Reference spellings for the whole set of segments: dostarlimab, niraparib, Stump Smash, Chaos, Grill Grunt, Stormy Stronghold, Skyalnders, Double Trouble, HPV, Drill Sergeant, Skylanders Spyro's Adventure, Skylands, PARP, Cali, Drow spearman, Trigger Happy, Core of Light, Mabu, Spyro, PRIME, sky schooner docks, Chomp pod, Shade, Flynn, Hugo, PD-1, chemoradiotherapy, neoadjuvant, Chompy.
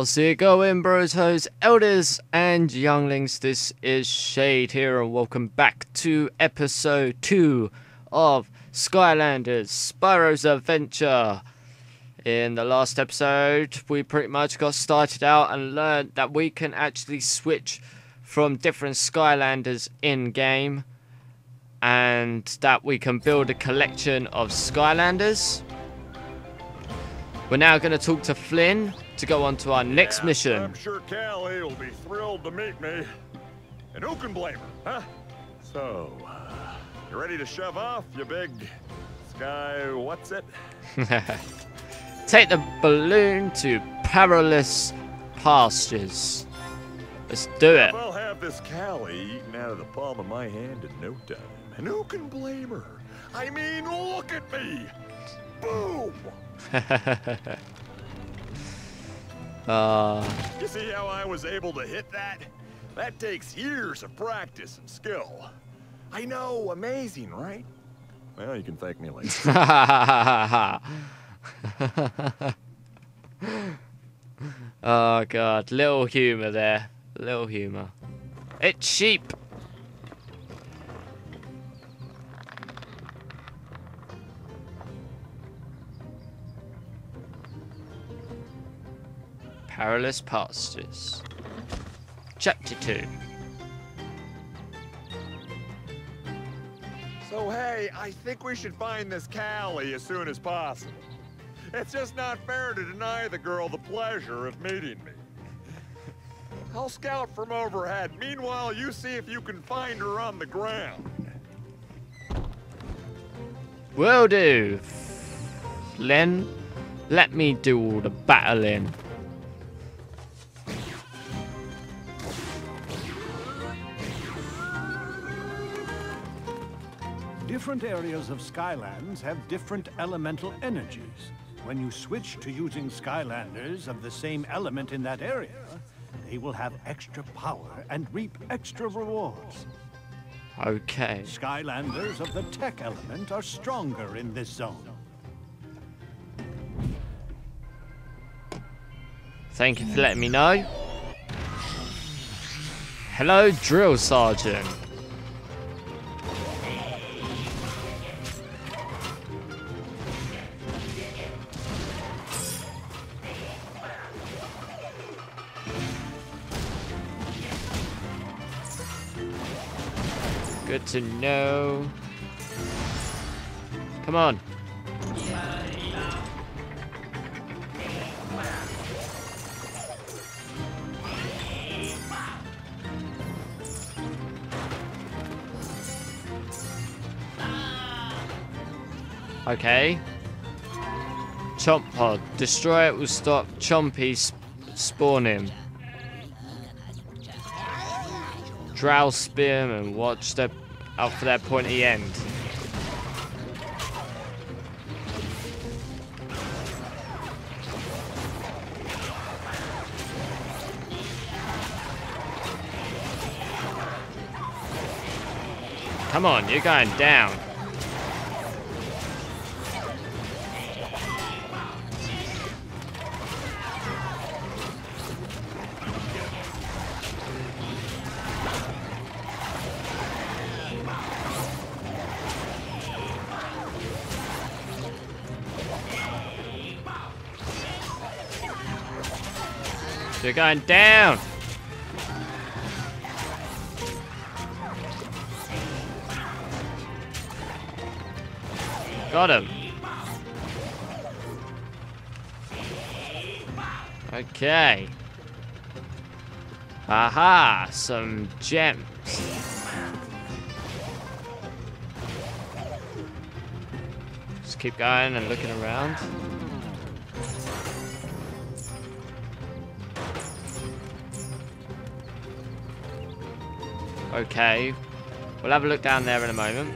How's it going, bros, hoes, elders, and younglings? This is Shade here, and welcome back to episode 2 of Skylanders Spyro's Adventure. In the last episode, we pretty much got started out and learned that we can actually switch from different Skylanders in-game, and that we can build a collection of Skylanders. We're now going to talk to Flynn to go on to our next mission. I'm sure Cali will be thrilled to meet me. And who can blame her, huh? So, you ready to shove off, you big sky what's it? Take the balloon to perilous pastures. Let's do it. I'll have this Cali eaten out of the palm of my hand in no time. And who can blame her? I mean, look at me. Boom! You see how I was able to hit that? That takes years of practice and skill. I know, amazing, right? Well, you can thank me later. Oh god, little humor there. Little humor. It's sheep! Perilous Pastures. Chapter 2. So hey, I think we should find this Cali as soon as possible. It's just not fair to deny the girl the pleasure of meeting me. I'll scout from overhead. Meanwhile, you see if you can find her on the ground. Will do. Len, let me do all the battling. Different areas of Skylands have different elemental energies. When you switch to using Skylanders of the same element in that area, they will have extra power and reap extra rewards. Okay. Skylanders of the tech element are stronger in this zone. Thank you for letting me know. Hello, Drill Sergeant. Good to know. Come on. Okay. Chomp pod. Destroy it will stop Chompy spawning. Drow spearman. Watch their out for that pointy end. Come on, you're going down. You're going down. Got him. Okay. Aha, some gems. Just keep going and looking around. Okay, we'll have a look down there in a moment.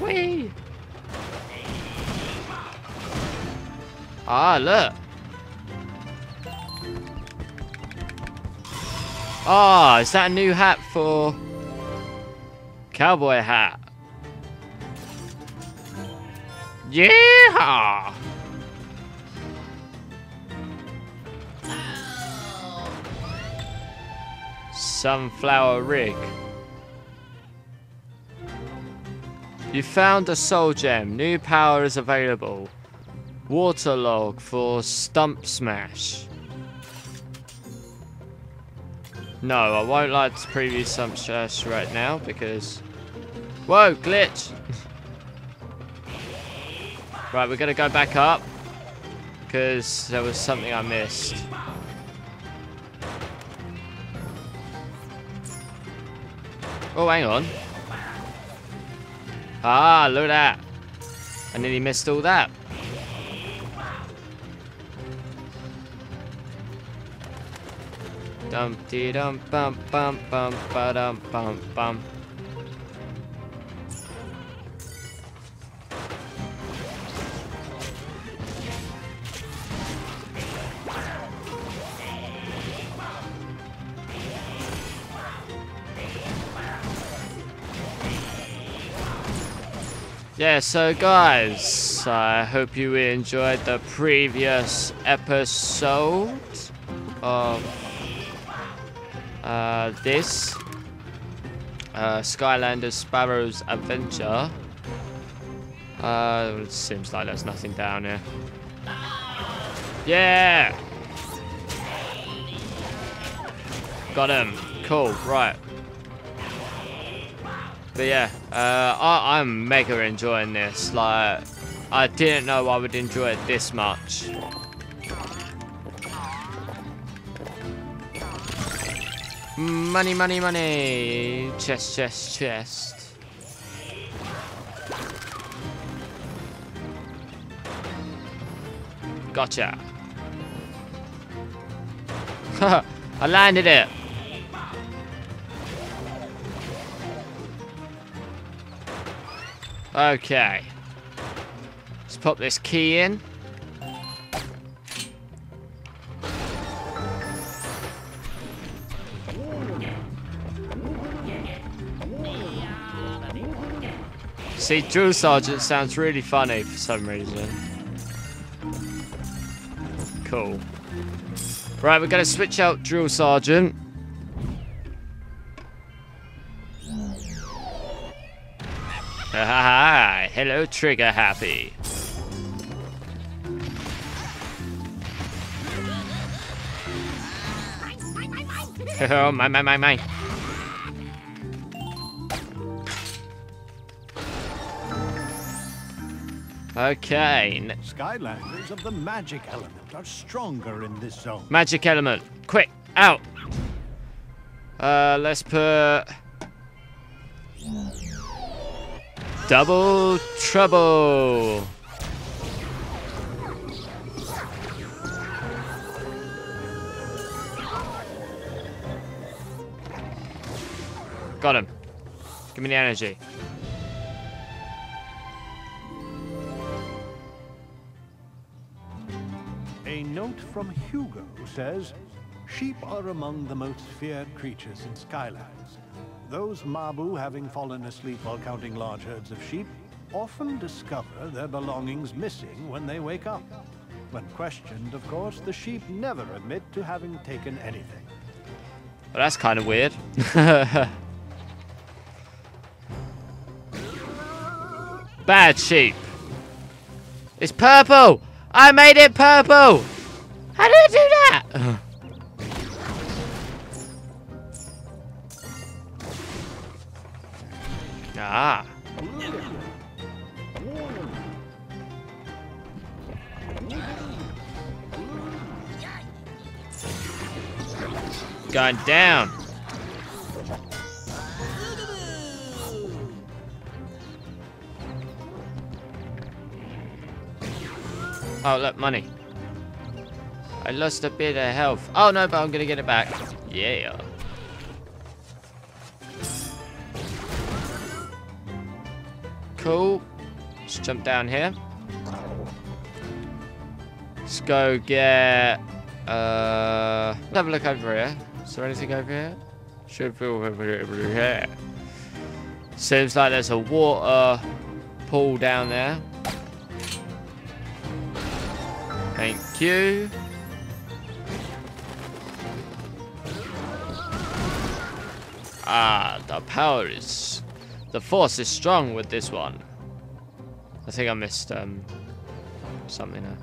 Whee! Ah, look! Ah, is that a new hat for... Cowboy hat? Yeehaw! Sunflower rig. You found a soul gem. New power is available. Water log for Stump Smash. No, I won't like to preview Stump Smash right now because... Whoa, glitch! Right, we're gonna go back up because there was something I missed. Oh, hang on. Ah, look at that. I nearly missed all that. Dum-dee-dum-bum-bum-bum-ba-dum-bum-bum. Yeah, so guys, I hope you enjoyed the previous episode of this Skylanders Spyro's Adventure. It seems like there's nothing down here. Yeah! Got him. Cool, right. But yeah, I'm mega enjoying this. Like, I didn't know I would enjoy it this much. Money, money, money. Chest, chest, chest. Gotcha. I landed it. Okay, let's pop this key in. See, Drill Sergeant sounds really funny for some reason. Cool. Right, we're gonna switch out Drill Sergeant. Hi, hello, Trigger Happy. Oh, my. Okay. Skylanders of the magic element are stronger in this zone. Magic element, quick, out. Let's put... Double Trouble. Got him. Give me the energy. A note from Hugo says, sheep are among the most feared creatures in Skylands. Those Mabu, having fallen asleep while counting large herds of sheep, often discover their belongings missing when they wake up. When questioned, of course, the sheep never admit to having taken anything. Well, that's kind of weird. Bad sheep. It's purple! I made it purple! How did I do that? Ah. Gone down. Oh, look, money. I lost a bit of health. Oh, no, but I'm going to get it back. Yeah. Cool. Let's jump down here. Let's go get... let's have a look over here. Is there anything over here? Should be over here. Seems like there's a water pool down there. Thank you. Ah, the force is strong with this one. I think I missed something there.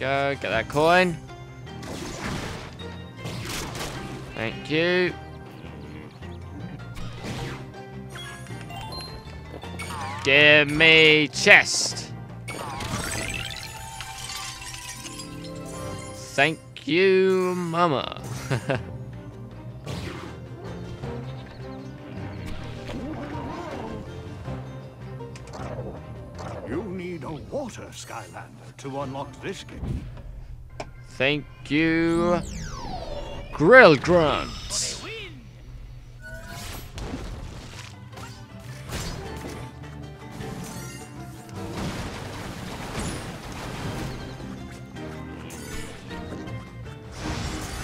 Go, get that coin. Thank you. Give me chest. Thank you, mama. You need a water, Skylander, to unlock this game. Thank you, Grill Grunt.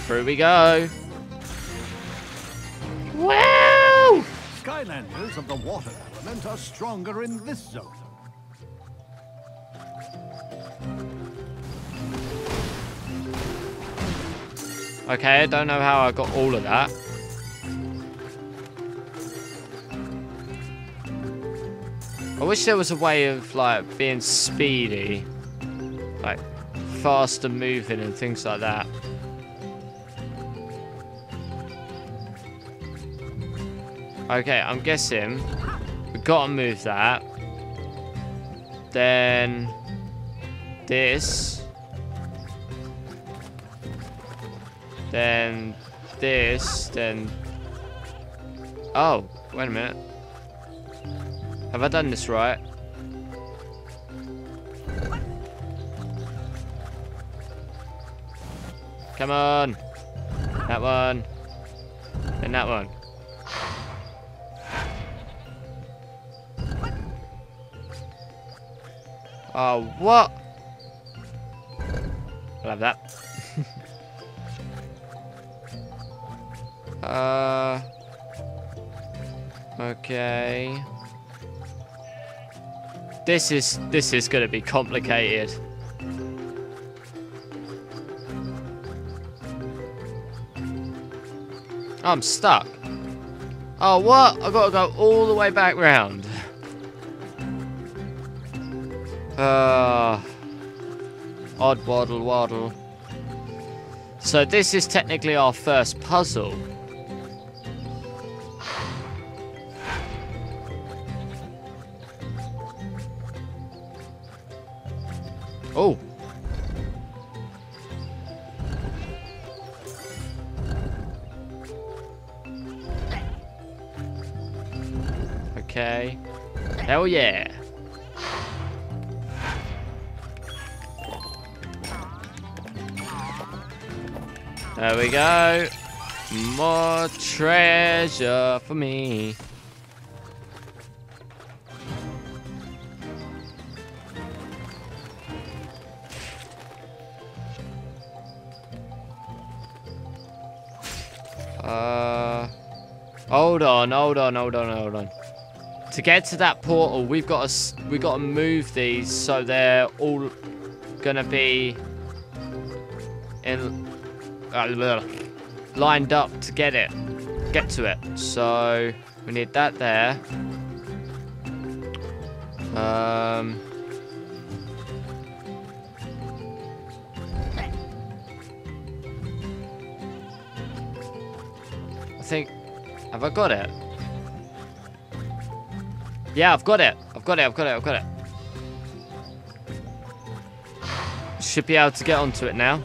Through we go. Wow! Skylanders of the water element are stronger in this zone. Okay, I don't know how I got all of that. I wish there was a way of, like, being speedy. Like, faster moving and things like that. Okay, I'm guessing we've got to move that. Then this. Then this, then... Oh, wait a minute. Have I done this right? Come on. That one. And that one. Oh, what? I'll have that. Okay. This is gonna be complicated. I'm stuck. Oh, what? I gotta go all the way back round. Odd waddle waddle. So this is technically our first puzzle. Oh. Okay. Hell yeah. There we go. More treasure for me. Hold on. To get to that portal, we've got to move these so they're all gonna be in lined up to get to it. So we need that there. I think, have I got it? Yeah, I've got it. Should be able to get onto it now.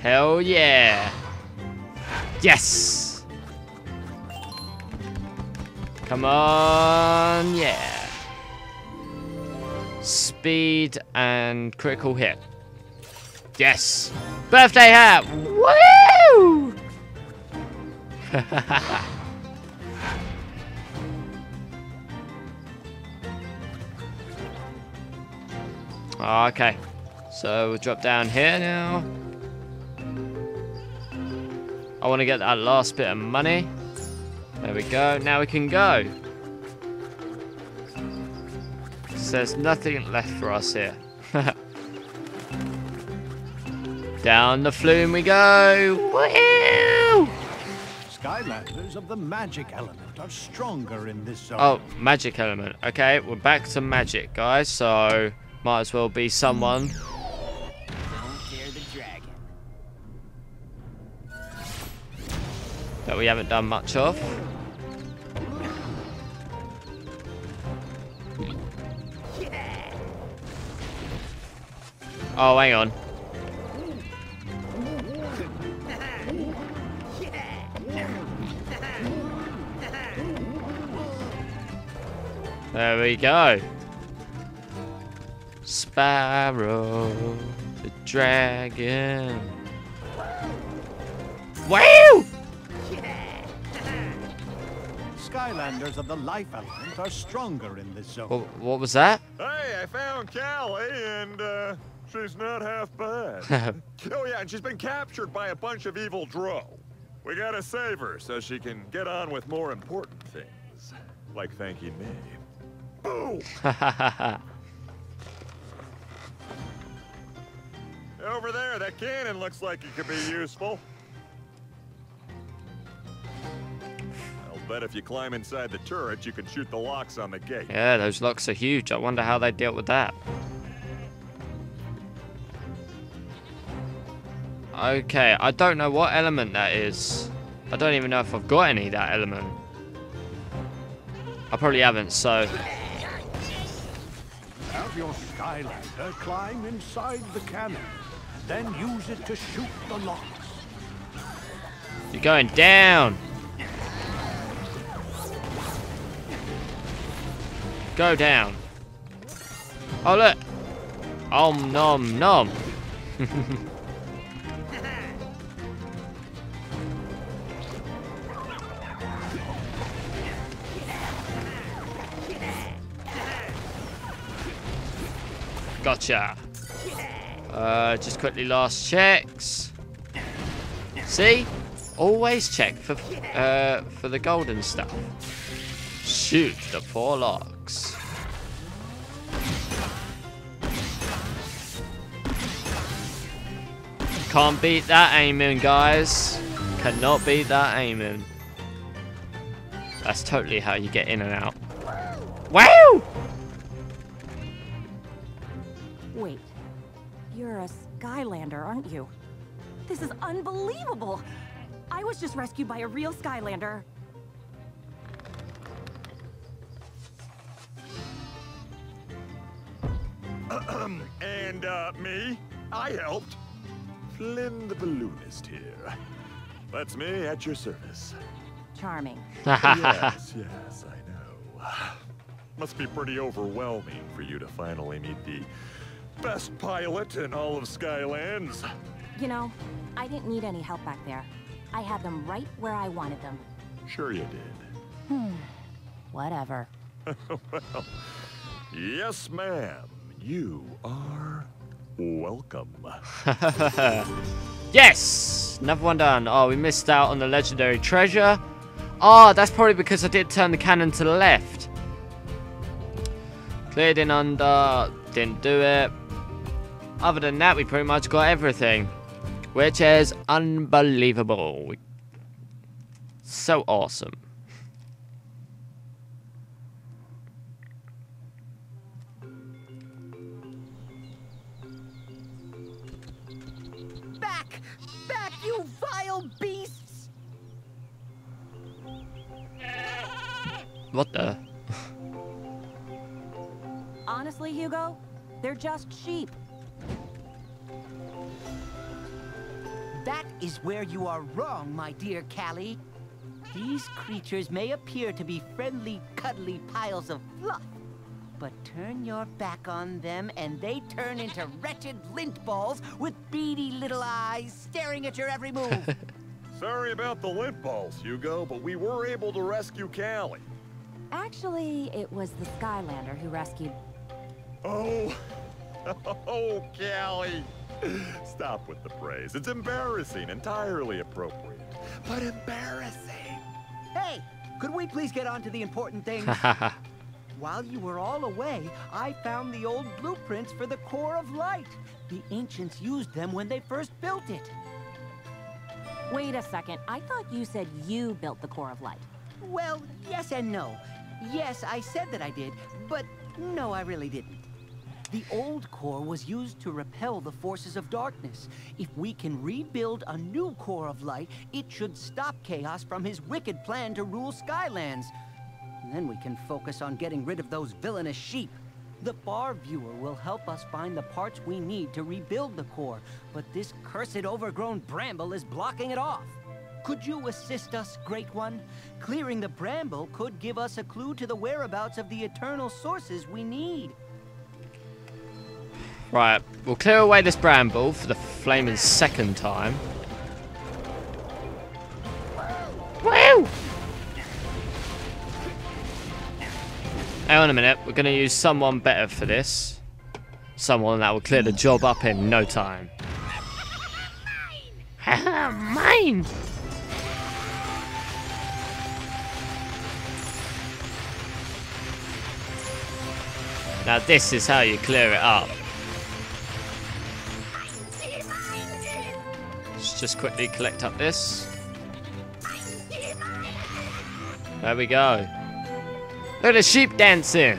Hell yeah. Yes. Come on, yeah. Speed and critical hit. Yes. Birthday hat. Woo! Okay. So we'll drop down here now. I want to get that last bit of money. There we go. Now we can go. because there's nothing left for us here. Down the flume we go! Woohoo! Skylanders of the magic element are stronger in this zone. Oh, magic element. Okay, we're back to magic, guys, so might as well be someone. Don't dare the dragon. That we haven't done much of. Oh, hang on. There we go. Spyro the dragon. Wow! Skylanders of the life element are stronger in this zone. What was that? Hey, I found Cali and she's not half bad. Oh yeah, and she's been captured by a bunch of evil drow. We gotta save her so she can get on with more important things, like thanking me. Boom! Over there, that cannon looks like it could be useful. I'll bet if you climb inside the turret, you can shoot the locks on the gate. Yeah, those locks are huge. I wonder how they dealt with that. Okay, I don't know what element that is. I don't even know if I've got any of that element. I probably haven't, so... Have your Skylander climb inside the cannon, then use it to shoot the locks. You're going down! Go down. Oh, look! Om nom nom! Gotcha. Just quickly last checks. See? Always check for the golden stuff. Shoot the poor locks. Can't beat that aiming, guys. Cannot beat that aiming. That's totally how you get in and out. Wow! Wait, you're a Skylander, aren't you? This is unbelievable! I was just rescued by a real Skylander. And, me? I helped. Flynn the balloonist here. That's me at your service. Charming. Yes, I know. Must be pretty overwhelming for you to finally meet the best pilot in all of Skylands. You know, I didn't need any help back there. I had them right where I wanted them. Sure you did. Whatever. Well, yes, ma'am. You are welcome. Yes! Another one done. Oh, we missed out on the legendary treasure. Oh, that's probably because I did turn the cannon to the left. Cleared in under... Didn't do it. Other than that, we pretty much got everything, which is unbelievable. So awesome. Back! Back, you vile beasts! What the? Honestly, Hugo, they're just sheep. That is where you are wrong, my dear Cali. These creatures may appear to be friendly, cuddly piles of fluff, but turn your back on them and they turn into wretched lint balls with beady little eyes staring at your every move. Sorry about the lint balls, Hugo, but we were able to rescue Cali. Actually, it was the Skylander who rescued... Oh, oh, Cali. Stop with the praise. It's embarrassing, entirely appropriate, but embarrassing. Hey, could we please get on to the important things? while you were all away, I found the old blueprints for the Core of Light. The ancients used them when they first built it. Wait a second. I thought you said you built the Core of Light. Well, yes and no. Yes, I said that I did, but no, I really didn't. The old core was used to repel the forces of darkness. If we can rebuild a new Core of Light, it should stop Chaos from his wicked plan to rule Skylands. And then we can focus on getting rid of those villainous sheep. The Far Viewer will help us find the parts we need to rebuild the core, but this cursed overgrown bramble is blocking it off. Could you assist us, Great One? Clearing the bramble could give us a clue to the whereabouts of the eternal sources we need. Right, we'll clear away this bramble for the flaming second time. Woo! Hang on a minute, we're going to use someone better for this. Someone that will clear the job up in no time. Haha, mine! Now this is how you clear it up. Let's just quickly collect up this. There we go. Look at the sheep dancing!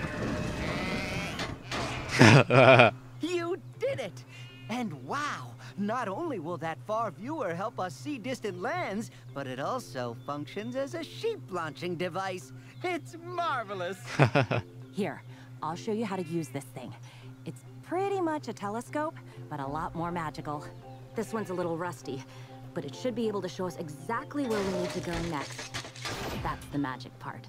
You did it! And wow, not only will that Far Viewer help us see distant lands, but it also functions as a sheep launching device. It's marvelous! Here, I'll show you how to use this thing. It's pretty much a telescope, but a lot more magical. This one's a little rusty, but it should be able to show us exactly where we need to go next. That's the magic part.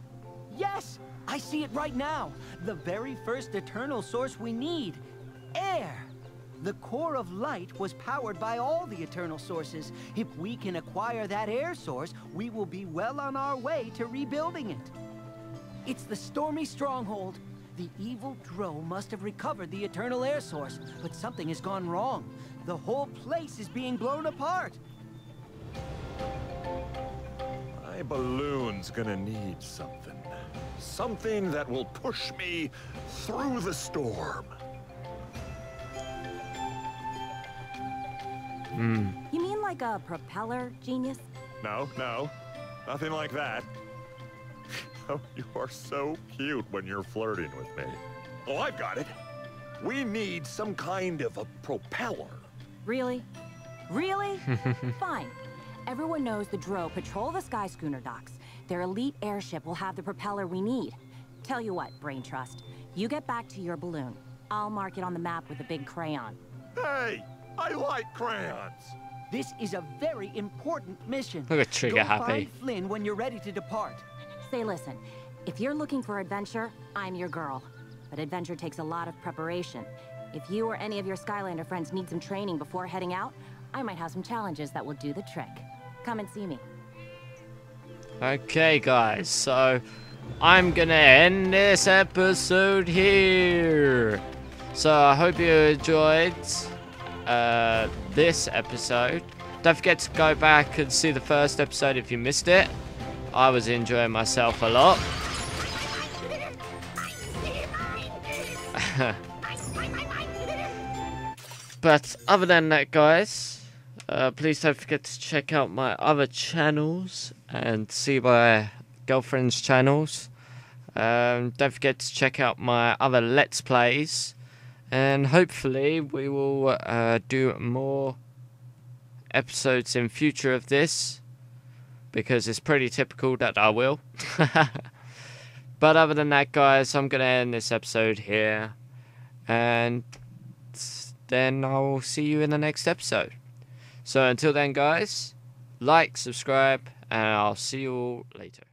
Yes! I see it right now! The very first eternal source we need! Air! The Core of Light was powered by all the eternal sources. If we can acquire that air source, we will be well on our way to rebuilding it. It's the Stormy Stronghold. The evil Drow must have recovered the eternal air source, but something has gone wrong. The whole place is being blown apart. My balloon's gonna need something. Something that will push me through the storm. You mean like a propeller, genius? No, no. Nothing like that. Oh, you are so cute when you're flirting with me. Oh, I've got it. We need some kind of a propeller. Really? Really? Fine. Everyone knows the Drow patrol the Sky Schooner Docks. Their elite airship will have the propeller we need. Tell you what, Brain Trust. You get back to your balloon. I'll mark it on the map with a big crayon. Hey! I like crayons! This is a very important mission. Look at Trigger Happy. Go find Flynn when you're ready to depart. Say, listen, if you're looking for adventure, I'm your girl. But adventure takes a lot of preparation. If you or any of your Skylander friends need some training before heading out, I might have some challenges that will do the trick. Come and see me. Okay, guys, so I'm gonna end this episode here. So I hope you enjoyed this episode. Don't forget to go back and see the first episode if you missed it. I was enjoying myself a lot. But other than that, guys, please don't forget to check out my other channels and see my girlfriend's channels. Don't forget to check out my other Let's Plays. And hopefully we will do more episodes in future of this, because it's pretty typical that I will. But other than that, guys, I'm going to end this episode here. And then I'll see you in the next episode. So until then, guys, like, subscribe, and I'll see you all later.